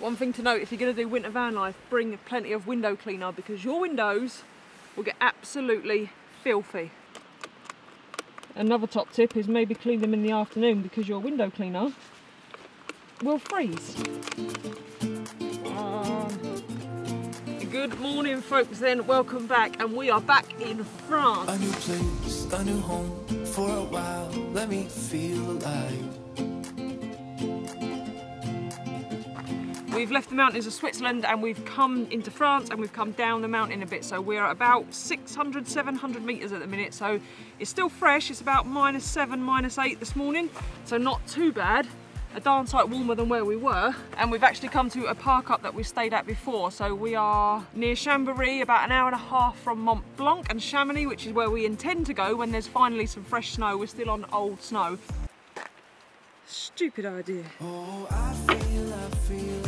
One thing to note, if you're going to do winter van life, bring plenty of window cleaner because your windows will get absolutely filthy. Another top tip is maybe clean them in the afternoon because your window cleaner will freeze. Good morning, folks, then. Welcome back, and we are back in France. A new place, a new home for a while. Let me feel alive. We've left the mountains of Switzerland and we've come into France and we've come down the mountain a bit. So we're at about 600, 700 meters at the minute. So it's still fresh. It's about -7, -8 this morning. So not too bad. A darn sight warmer than where we were, and we've actually come to a park up that we stayed at before. So we are near Chambéry, about an hour and a half from Mont Blanc, and Chamonix, which is where we intend to go when there's finally some fresh snow. We're still on old snow. Stupid idea. Oh, I feel so alive.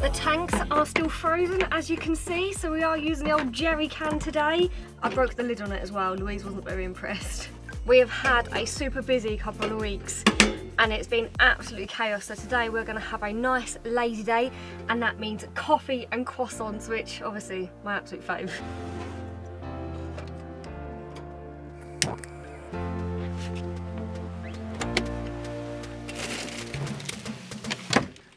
The tanks are still frozen, as you can see, so we are using the old jerry can today. I broke the lid on it as well. Louise wasn't very impressed. We have had a super busy couple of weeks and it's been absolute chaos. So today we're going to have a nice lazy day, and that means coffee and croissants, which obviously my absolute fave.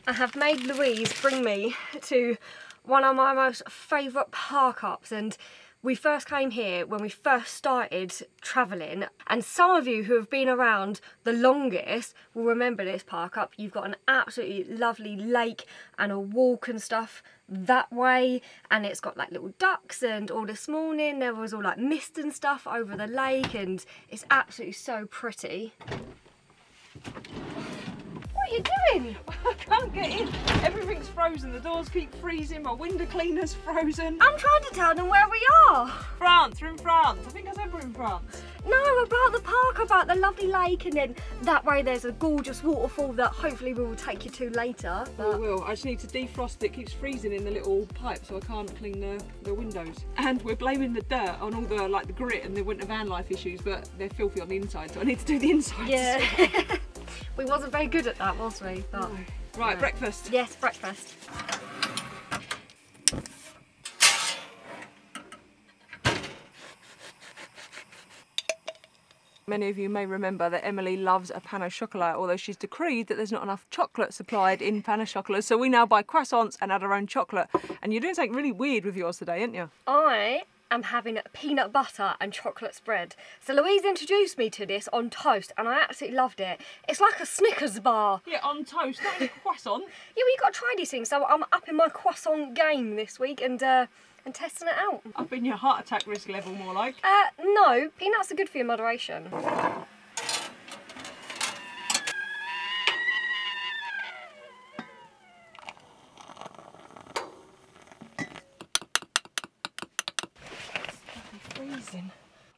I have made Louise bring me to one of my most favourite park-ups, and we first came here when we first started travelling, and some of you who have been around the longest will remember this park up. You've got an absolutely lovely lake and a walk and stuff that way, and it's got like little ducks, and all this morning there was all like mist and stuff over the lake, and it's absolutely so pretty. What are you doing? I can't get in. Everything's frozen. The doors keep freezing. My window cleaner's frozen. I'm trying to tell them where we are. France. We're in France. I think I said we're in France. No, about the park, about the lovely lake, and then that way there's a gorgeous waterfall that hopefully we will take you to later. But... we will. I just need to defrost it. It keeps freezing in the little pipe, so I can't clean the windows. And we're blaming the dirt on all the like the grit and the winter van life issues, but they're filthy on the inside, so I need to do the inside. Yeah. As well. We wasn't very good at that, was we? But, no. Right, yeah. Breakfast. Yes, breakfast. Many of you may remember that Emily loves a pan au chocolat, although she's decreed that there's not enough chocolate supplied in pan au chocolat, so we now buy croissants and add our own chocolate. And you're doing something really weird with yours today, aren't you? I'm having peanut butter and chocolate spread. So Louise introduced me to this on toast and I absolutely loved it. It's like a Snickers bar. Yeah, on toast, not in a croissant. Yeah, well, you've got to try these things, so I'm upping my croissant game this week and testing it out. Upping your heart attack risk level more like. No, peanuts are good for your moderation.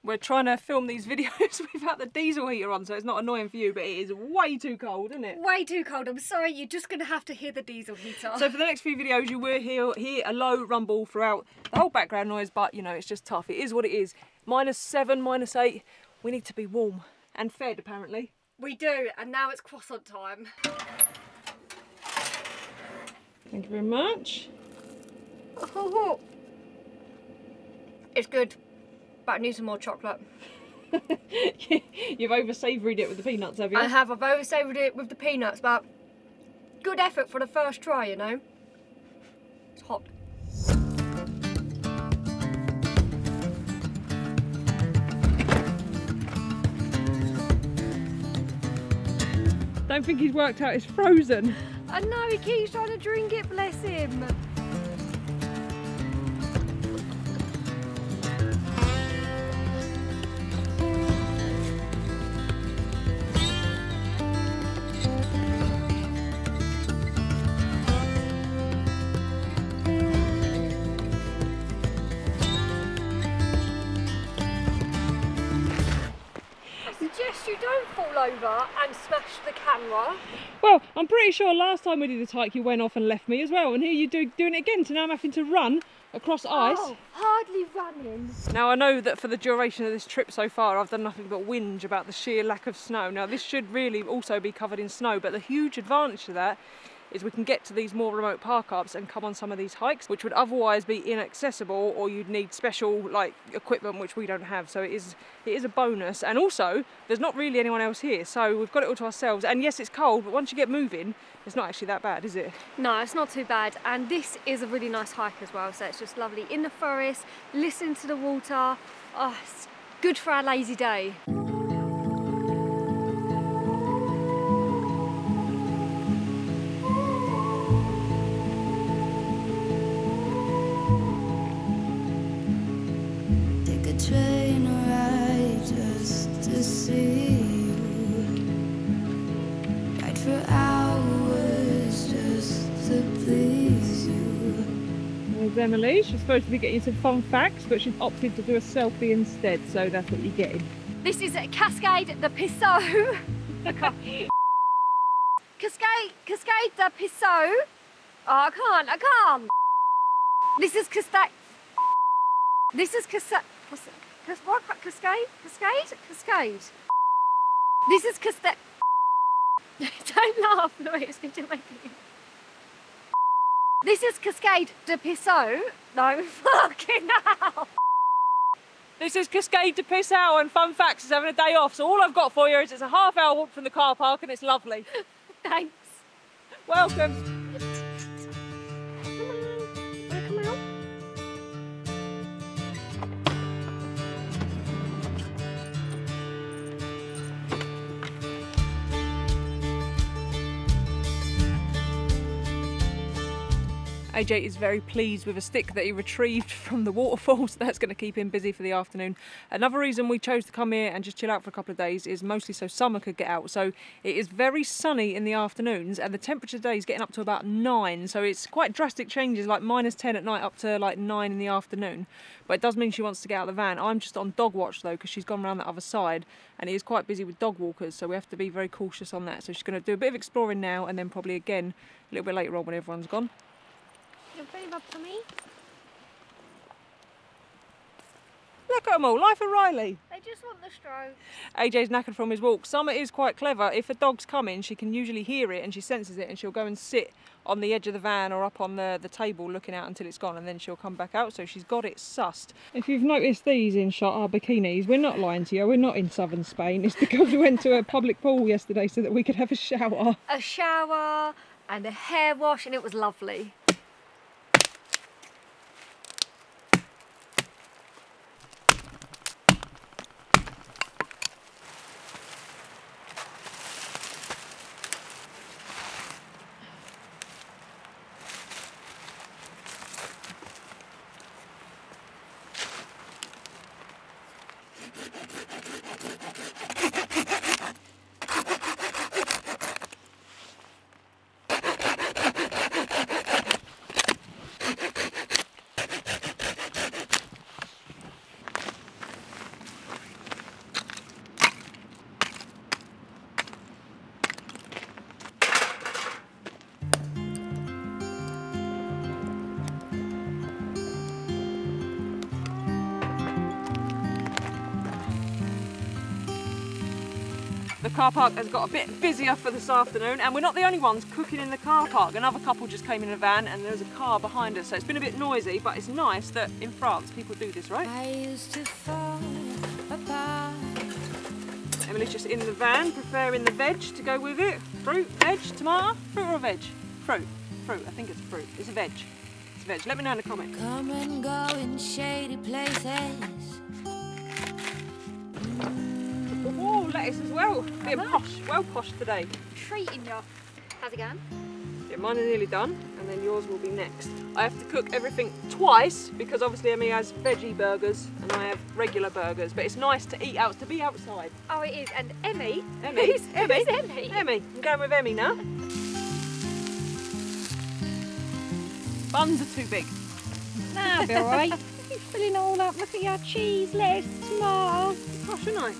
We're trying to film these videos without the diesel heater on, so it's not annoying for you, but it is way too cold, isn't it? Way too cold. I'm sorry, you're just going to have to hear the diesel heater. So for the next few videos, you will hear a low rumble throughout the whole background noise, but, you know, it's just tough. It is what it is. -7, -8. We need to be warm and fed, apparently. We do, and now it's croissant time. Thank you very much. Oh, it's good. I need some more chocolate. You've over-savoured it with the peanuts, have you? I have. I've over-savoured it with the peanuts, but good effort for the first try, you know. It's hot. Don't think he's worked out it's frozen. I know, he keeps trying to drink it, bless him. Over and smashed the camera. Well, I'm pretty sure last time we did the hike you went off and left me as well, and here you doing it again, so now I'm having to run across ice. Oh, hardly running. Now I know that for the duration of this trip so far I've done nothing but whinge about the sheer lack of snow. Now this should really also be covered in snow, but the huge advantage to that is we can get to these more remote park-ups and come on some of these hikes, which would otherwise be inaccessible, or you'd need special like equipment, which we don't have. So it is a bonus. And also, there's not really anyone else here, so we've got it all to ourselves. And yes, it's cold, but once you get moving, it's not actually that bad, is it? No, it's not too bad. And this is a really nice hike as well, so it's just lovely. In the forest, listen to the water. Oh, it's good for our lazy day. Emily, she's supposed to be getting some fun facts, but she's opted to do a selfie instead, so that's what you're getting. This is Cascade de Pissot. Cascade de Pissot. Oh, I can't. This is Cascade. Don't laugh, Louise, did you make me? This is Cascade de Pissot. No, fucking hell. This is Cascade de Pissot, and Fun Facts is having a day off. So all I've got for you is it's a half-hour walk from the car park, and it's lovely. Thanks. Welcome. Come on. Wanna come out? AJ is very pleased with a stick that he retrieved from the waterfall, so that's going to keep him busy for the afternoon. Another reason we chose to come here and just chill out for a couple of days is mostly so Summer could get out. So it is very sunny in the afternoons, and the temperature today is getting up to about 9, so it's quite drastic changes, like -10 at night up to like 9 in the afternoon. But it does mean she wants to get out of the van. I'm just on dog watch though, because she's gone around the other side and it is quite busy with dog walkers, so we have to be very cautious on that. So she's going to do a bit of exploring now, and then probably again a little bit later on when everyone's gone. For me. Look at them all, life of Riley. They just want the stroke. AJ's knackered from his walk. Summer is quite clever. If a dog's coming, she can usually hear it and she senses it, and she'll go and sit on the edge of the van or up on the table looking out until it's gone, and then she'll come back out. So she's got it sussed. If you've noticed these in shot are bikinis. We're not lying to you, we're not in southern Spain. It's because we went to a public pool yesterday so that we could have a shower. A shower and a hair wash, and it was lovely. The car park has got a bit busier for this afternoon, and we're not the only ones cooking in the car park. Another couple just came in a van and there was a car behind us, so it's been a bit noisy, but it's nice that in France people do this, right? I used to fall apart. Emily's just in the van preparing the veg to go with it. Fruit, veg, tomato, fruit or a veg? Fruit, fruit, I think it's fruit. It's a veg, it's a veg. Let me know in the comments. Come and go in shady places. Lettuce as well. Being posh, well posh today. Treating you. How's it going? Yeah, mine are nearly done, and then yours will be next. I have to cook everything twice because obviously Emily has veggie burgers and I have regular burgers. But it's nice to eat out, to be outside. Oh, it is. And Emmy. I'm going with Emmy now. Buns are too big. Nah, be alright. You're filling all up. Look at your cheese, lettuce, tomatoes. Gosh, aren't I?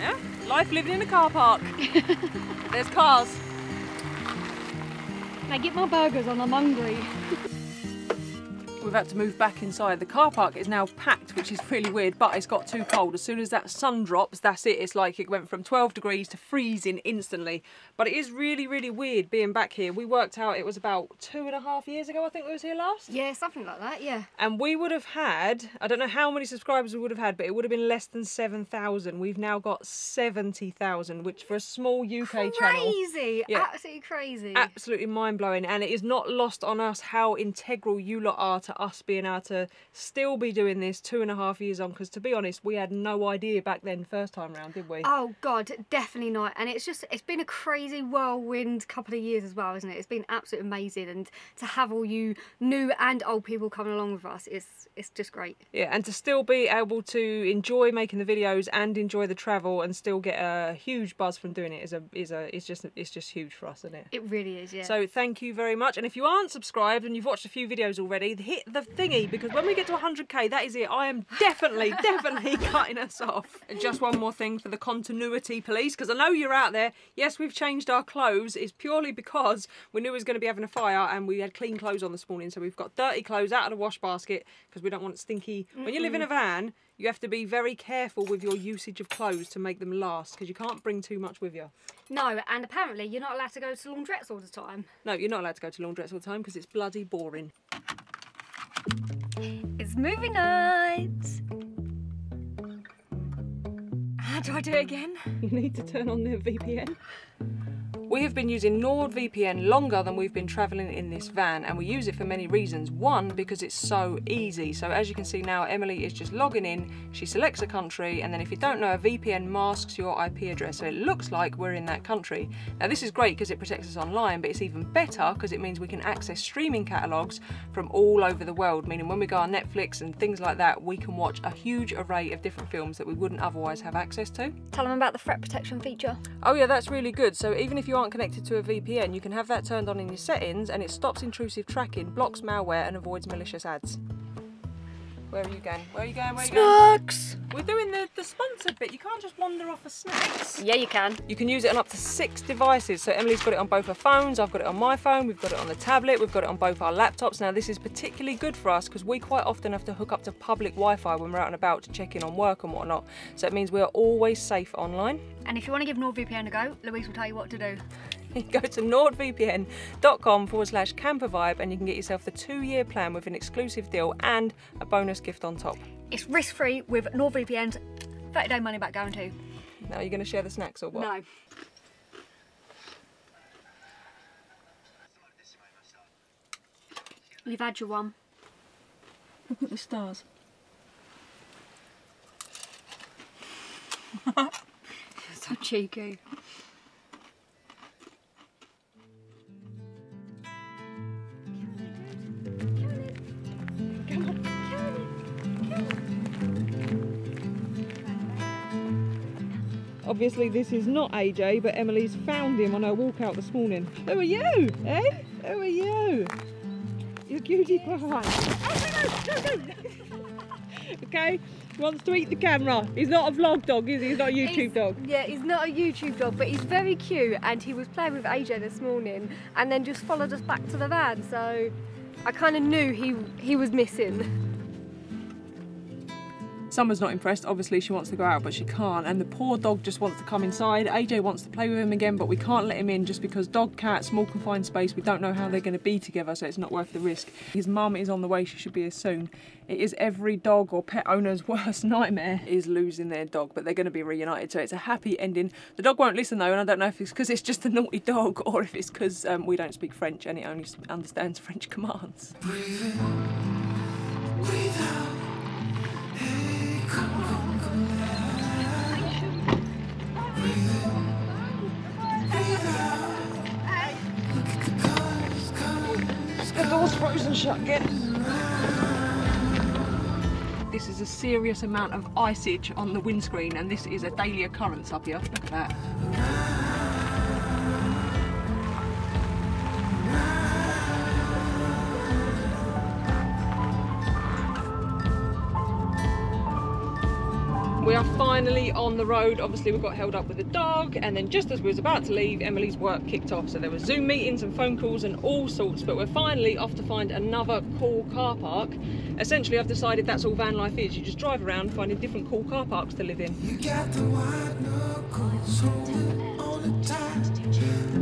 Yeah, life living in a car park. There's cars. and I get my burgers and I'm hungry. We've had to move back inside. The car park is now packed, which is really weird, but it's got too cold. As soon as that sun drops, that's it. It's like it went from 12 degrees to freezing instantly. But it is really, really weird being back here. We worked out it was about 2.5 years ago, I think we was here last. Yeah, something like that, yeah. And we would have had, I don't know how many subscribers we would have had, but it would have been less than 7,000. We've now got 70,000, which for a small UK channel. Crazy, yeah, absolutely crazy. Absolutely mind-blowing. And it is not lost on us how integral you lot are to us being able to still be doing this 2.5 years on, because to be honest, we had no idea back then first time round, did we? Oh god, definitely not. And it's just, it's been a crazy whirlwind couple of years as well, isn't it? It's been absolutely amazing, and to have all you new and old people coming along with us is, it's just great. Yeah, and to still be able to enjoy making the videos and enjoy the travel and still get a huge buzz from doing it is just huge for us, isn't it? It really is, yeah. So thank you very much. And if you aren't subscribed and you've watched a few videos already, hit the thingy, because when we get to 100k, that is it. I am definitely cutting us off. And just one more thing for the continuity police, because I know you're out there. Yes, we've changed our clothes. It's purely because we knew we was going to be having a fire and we had clean clothes on this morning, so we've got dirty clothes out of the wash basket because we don't want it stinky. When you live in a van, you have to be very careful with your usage of clothes to make them last, because you can't bring too much with you. No, and apparently you're not allowed to go to laundrettes all the time. No, you're not allowed to go to laundrettes all the time because it's bloody boring. It's movie night! How do I do it again? You need to turn on the VPN. We have been using NordVPN longer than we've been travelling in this van, and we use it for many reasons. One, because it's so easy. So as you can see now, Emily is just logging in, she selects a country, and then if you don't know, a VPN masks your IP address, so it looks like we're in that country. Now this is great because it protects us online, but it's even better because it means we can access streaming catalogues from all over the world, meaning when we go on Netflix and things like that, we can watch a huge array of different films that we wouldn't otherwise have access to. Tell them about the threat protection feature. Oh yeah, that's really good. So even if you aren't connected to a VPN, you can have that turned on in your settings, and it stops intrusive tracking, blocks malware and avoids malicious ads. Where are you going? Where are you going? Where are you going? Snacks! We're doing the sponsored bit. You can't just wander off for snacks. Yeah, you can. You can use it on up to 6 devices. So Emily's got it on both her phones, I've got it on my phone, we've got it on the tablet, we've got it on both our laptops. Now this is particularly good for us because we quite often have to hook up to public Wi-Fi when we're out and about to check in on work and whatnot. So it means we're always safe online. And if you want to give NordVPN a go, Louise will tell you what to do. You go to nordvpn.com/campervibe and you can get yourself the 2-year plan with an exclusive deal and a bonus gift on top. It's risk-free with NordVPN's 30-day money-back guarantee. Now, are you going to share the snacks or what? No. You've had your one. Look at the stars. So cheeky. Obviously this is not AJ, but Emily's found him on her walk out this morning. Who are you? Eh? Who are you? You're cutie pie. Oh no, no, no, no. Okay, he wants to eat the camera. He's not a vlog dog, is he? He's not a YouTube dog. Yeah, he's not a YouTube dog, but he's very cute, and he was playing with AJ this morning and then just followed us back to the van, so I kind of knew he was missing. Summer's not impressed, obviously she wants to go out but she can't, and the poor dog just wants to come inside. AJ wants to play with him again, but we can't let him in just because dog, cat, small confined space, we don't know how they're going to be together, so it's not worth the risk. His mum is on the way, she should be here soon. It is every dog or pet owner's worst nightmare is losing their dog, but they're going to be reunited, so it's a happy ending. The dog won't listen though, and I don't know if it's because it's just a naughty dog or if it's because we don't speak French and it only understands French commands. Breathe in, breathe out. The door's frozen shut again. This is a serious amount of iceage on the windscreen, and this is a daily occurrence up here. Look at that. We are finally on the road. Obviously we got held up with the dog, and then just as we was about to leave, Emily's work kicked off, so there were Zoom meetings and phone calls and all sorts, but we're finally off to find another cool car park. Essentially I've decided that's all van life is. You just drive around finding different cool car parks to live in. You got the wide knuckles, all the time.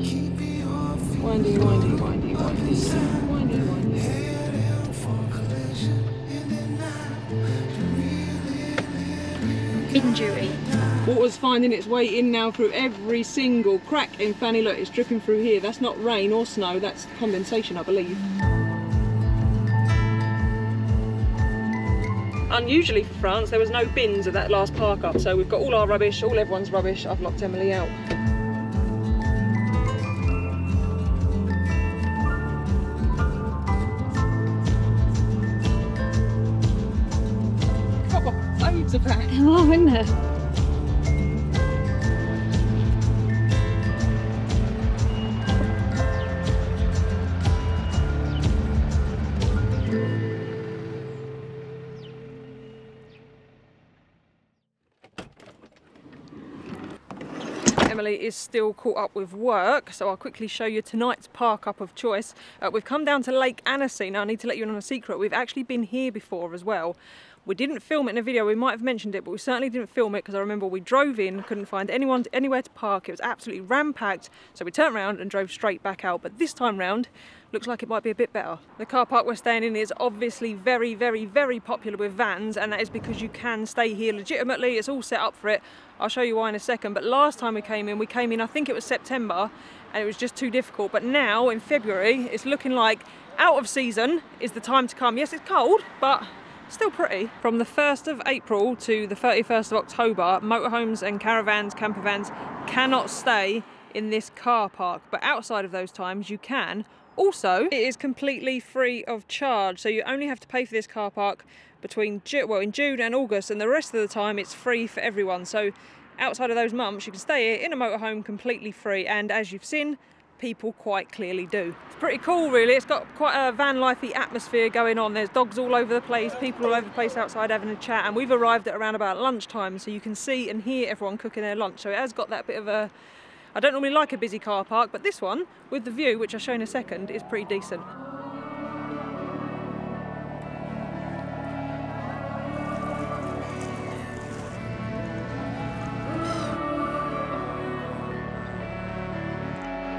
Keep me off. Windy, windy, windy, windy. Injury. Water's finding its way in now through every single crack in Fanny. Look, it's dripping through here. That's not rain or snow, that's condensation, I believe. Unusually for France, there was no bins at that last park up, so we've got all our rubbish, all everyone's rubbish. I've locked Emily out. Oh, isn't it? Emily is still caught up with work, so I'll quickly show you tonight's park up of choice. We've come down to Lake Annecy. Now I need to let you in on a secret, we've actually been here before as well. We didn't film it in a video, we might have mentioned it, but we certainly didn't film it because I remember we drove in, couldn't find anyone anywhere to park, it was absolutely ram-packed, so we turned around and drove straight back out. But this time round, looks like it might be a bit better. The car park we're staying in is obviously very, very, very popular with vans, and that is because you can stay here legitimately, it's all set up for it. I'll show you why in a second, but last time we came in, I think it was September, and it was just too difficult. But now, in February, it's looking like out of season is the time to come. Yes, it's cold, but still pretty. From the 1st of April to the 31st of October, motorhomes and caravans, camper vans cannot stay in this car park, but outside of those times you can. Also, it is completely free of charge, so you only have to pay for this car park between in June and August, and the rest of the time it's free for everyone. So outside of those months you can stay here in a motorhome completely free, and as you've seen, people quite clearly do. It's pretty cool really, it's got quite a van lifey atmosphere going on. There's dogs all over the place, people all over the place outside having a chat, and we've arrived at around about lunchtime, so you can see and hear everyone cooking their lunch. So it has got that bit of a, I don't normally like a busy car park, but this one with the view, which I'll show in a second, is pretty decent.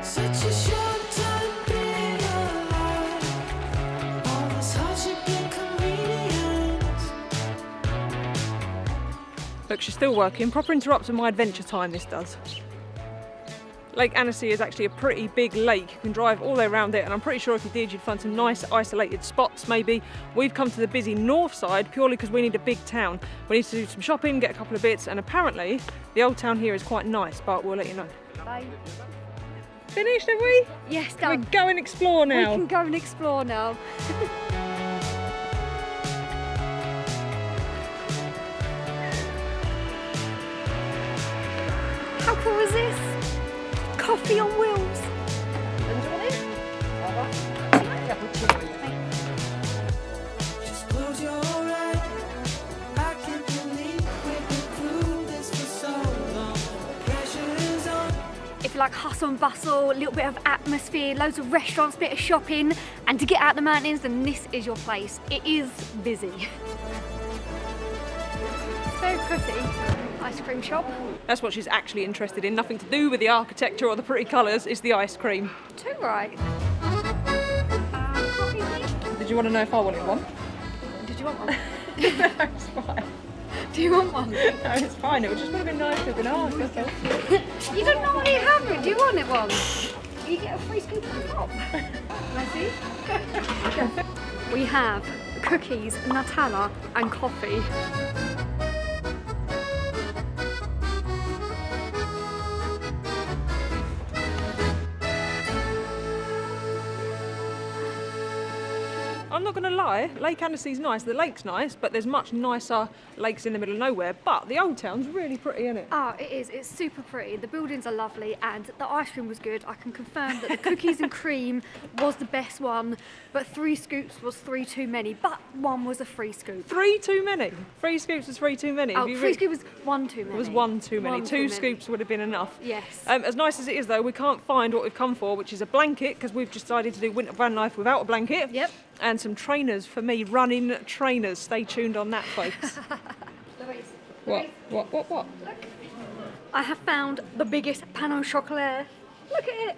Such a short time being alive, always hardship inconvenience. Look, she's still working, proper interrupting my adventure time this does. Lake Annecy is actually a pretty big lake, you can drive all the way around it, and I'm pretty sure if you did you'd find some nice isolated spots maybe. We've come to the busy north side purely because we need a big town. We need to do some shopping, get a couple of bits, and apparently the old town here is quite nice, but we'll let you know. Bye. Finished, have we? Yes, done. We can go and explore now. We can go and explore now. How cool is this? Coffee on wheels. Like hustle and bustle, a little bit of atmosphere, loads of restaurants, bit of shopping, and to get out the mountains, then this is your place. It is busy. So pretty. Ice cream shop. That's what she's actually interested in, nothing to do with the architecture or the pretty colours, it's the ice cream. Too right. Did you want to know if I wanted one? Did you want one? No, it's fine. Do you want one? No, it's fine. It would just would have been nice if I'd asked. That's all. You don't know what you have it. Do you want it one? You get a free scoop of the top. Let's see. We have cookies, Nutella, and coffee. not going to lie, Lake Annecy's nice, the lake's nice, but there's much nicer lakes in the middle of nowhere. But the old town's really pretty, isn't it? Oh, it is. It's super pretty. The buildings are lovely and the ice cream was good. I can confirm that the cookies and cream was the best one, but 3 scoops was 3 too many, but 1 was a free scoop. 3 too many? 3 scoops was 3 too many? Oh, 3 scoop was 1 too many. It was 1 too many. 2 scoops would have been enough. Yes. As nice as it is, though, we can't find what we've come for, which is a blanket, because we've decided to do winter van life without a blanket. Yep. And some trainers for me, running trainers. Stay tuned on that, folks. Louise. What? Look. I have found the biggest pan au chocolat. Look at it.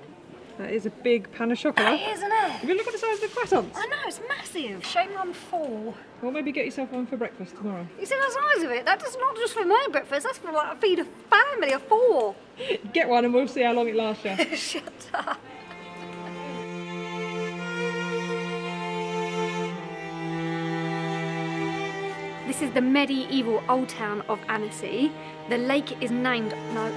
That is a big pan au chocolat. It is, isn't it? Have you look at the size of the croissants? I know, it's massive. Shame I'm full. Well, maybe get yourself one for breakfast tomorrow. You see the size of it? That's not just for my breakfast, that's for like a feed of family of 4. Get one and we'll see how long it lasts you. Shut up. This is the medieval old town of Annecy. The lake is named... No.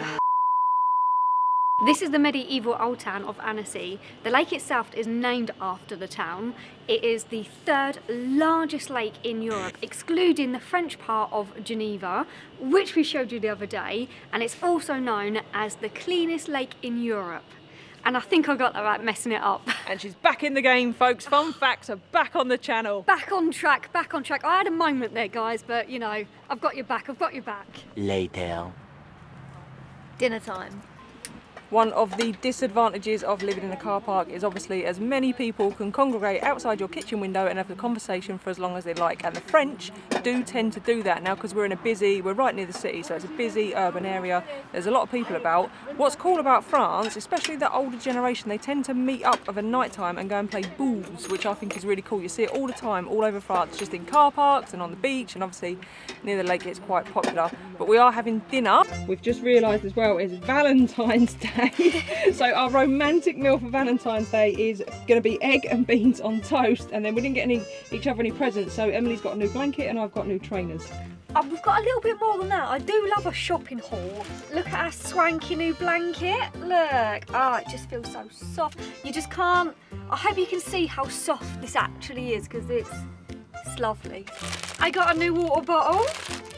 This is the medieval old town of Annecy. The lake itself is named after the town. It is the 3rd largest lake in Europe, excluding the French part of Geneva, which we showed you the other day, and it's also known as the cleanest lake in Europe. And I think I got that right, messing it up. And she's back in the game, folks. Fun facts are back on the channel. Back on track, back on track. I had a moment there, guys, but you know, I've got your back, I've got your back. Later. Dinner time. One of the disadvantages of living in a car park is obviously as many people can congregate outside your kitchen window and have a conversation for as long as they like, and the French do tend to do that now because we're right near the city, so it's a busy urban area, there's a lot of people about. What's cool about France, especially the older generation, they tend to meet up of a night time and go and play boules, which I think is really cool. You see it all the time, all over France, just in car parks and on the beach, and obviously near the lake it's quite popular. But we are having dinner. We've just realised as well it's Valentine's Day. So our romantic meal for Valentine's Day is going to be egg and beans on toast, and then we didn't get each other any presents, so Emily's got a new blanket and I've got new trainers. Oh, we've got a little bit more than that. I do love a shopping haul. Look at our swanky new blanket. Look. Oh, it just feels so soft. You just can't... I hope you can see how soft this actually is, because it's lovely. I got a new water bottle.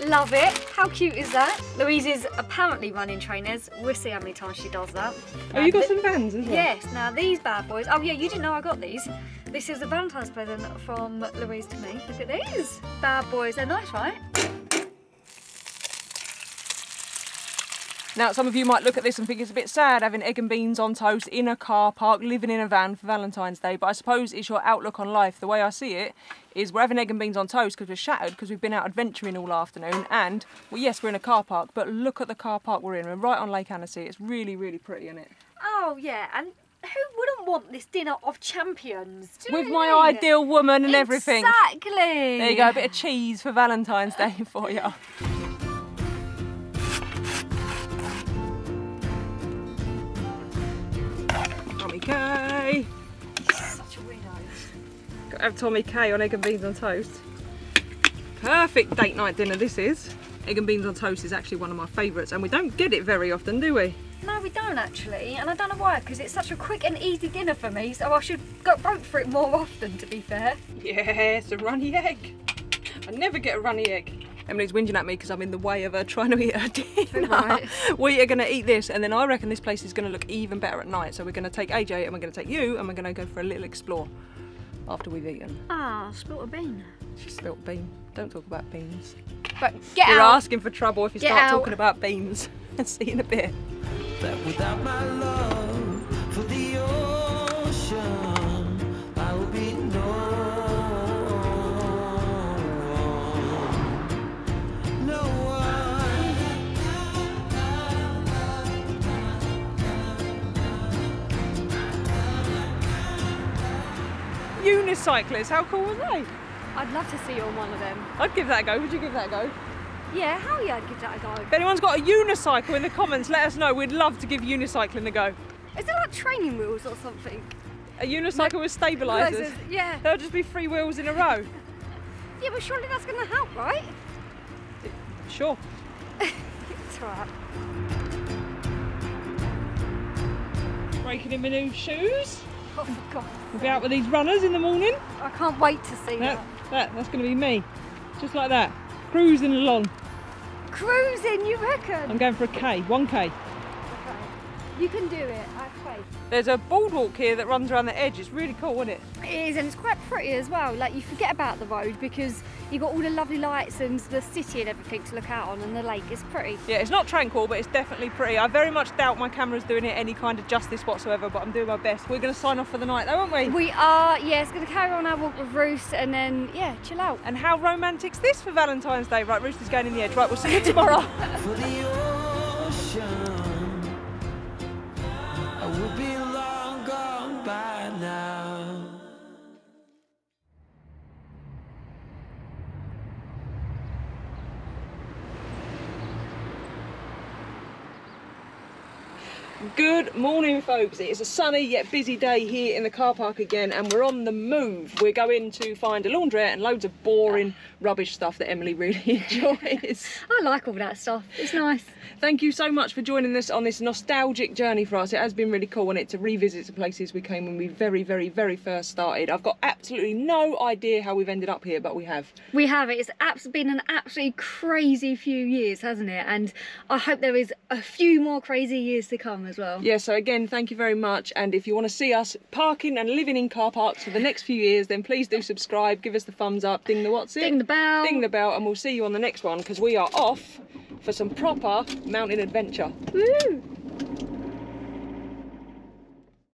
Love it. How cute is that? Louise is apparently running trainers. We'll see how many times she does that. Oh, you got some Vans as well? Yes. Now, these bad boys. Oh, yeah, you didn't know I got these. This is a Valentine's present from Louise to me. Look at these. Bad boys. They're nice, right? Now, some of you might look at this and think it's a bit sad having egg and beans on toast in a car park, living in a van for Valentine's Day, but I suppose it's your outlook on life. The way I see it is we're having egg and beans on toast because we're shattered because we've been out adventuring all afternoon, and, well, yes, we're in a car park, but look at the car park we're in. We're right on Lake Annecy. It's really, really pretty, isn't it? Oh, yeah, and who wouldn't want this dinner of champions? With my ideal woman and everything. Exactly. There you go, a bit of cheese for Valentine's Day for you. Tommy K. He's such a weirdo. Got to have Tommy K on egg and beans on toast. Perfect date night dinner this is. Egg and beans on toast is actually one of my favourites, and we don't get it very often, do we? No, we don't actually, and I don't know why, because it's such a quick and easy dinner for me, so I should go broke for it more often, to be fair. Yes, a runny egg. I never get a runny egg. Emily's whinging at me because I'm in the way of her trying to eat her dinner. Right. We are going to eat this, and then I reckon this place is going to look even better at night. So we're going to take AJ and we're going to take you and we're going to go for a little explore after we've eaten. Ah, spilt a bean. She spilt a bean. Don't talk about beans. But get out. You're asking for trouble if you start talking about beans. And see you in a bit. That without my love for the ocean, I will be no. Unicyclists, how cool were they? I'd love to see you on one of them. I'd give that a go. Would you give that a go? Yeah, hell yeah, I'd give that a go. If anyone's got a unicycle in the comments, let us know. We'd love to give unicycling a go. Is it like training wheels or something? A unicycle with stabilisers? Yeah. There'll just be 3 wheels in a row. Yeah, but surely that's going to help, right? Sure. It's all right. Breaking in my new shoes. Oh, for God's sake. We'll be out with these runners in the morning. I can't wait to see That's going to be me. Just like that. Cruising along. Cruising, you reckon? I'm going for a K, 1K. You can do it, I faith. There's a boardwalk here that runs around the edge. It's really cool, isn't it? It is, and it's quite pretty as well. Like, you forget about the road because you've got all the lovely lights and the city and everything to look out on, and the lake is pretty. Yeah, it's not tranquil, but it's definitely pretty. I very much doubt my camera's doing it any kind of justice whatsoever, but I'm doing my best. We're going to sign off for the night though, aren't we? We are, yes. Yeah, it's going to carry on our walk with Ruth and then, yeah, chill out. And how romantic's this for Valentine's Day? Right, Ruth is going in the edge. Right, we'll see you tomorrow. For the ocean. We'll be long gone by now. Good morning, folks. It is a sunny yet busy day here in the car park again, and we're on the move. We're going to find a laundrette and loads of boring rubbish stuff that Emily really enjoys. I like all that stuff. It's nice. Thank you so much for joining us on this nostalgic journey for us. It has been really cool, and it's to revisit some places we came when we very first started. I've got absolutely no idea how we've ended up here, but we have. We have. It's been an absolutely crazy few years, hasn't it? And I hope there is a few more crazy years to come as well. Yeah, so again, thank you very much. And if you want to see us parking and living in car parks for the next few years, then please do subscribe, give us the thumbs up, ding the ding the bell. Ding the bell, and we'll see you on the next one, because we are off for some proper mountain adventure. Woo!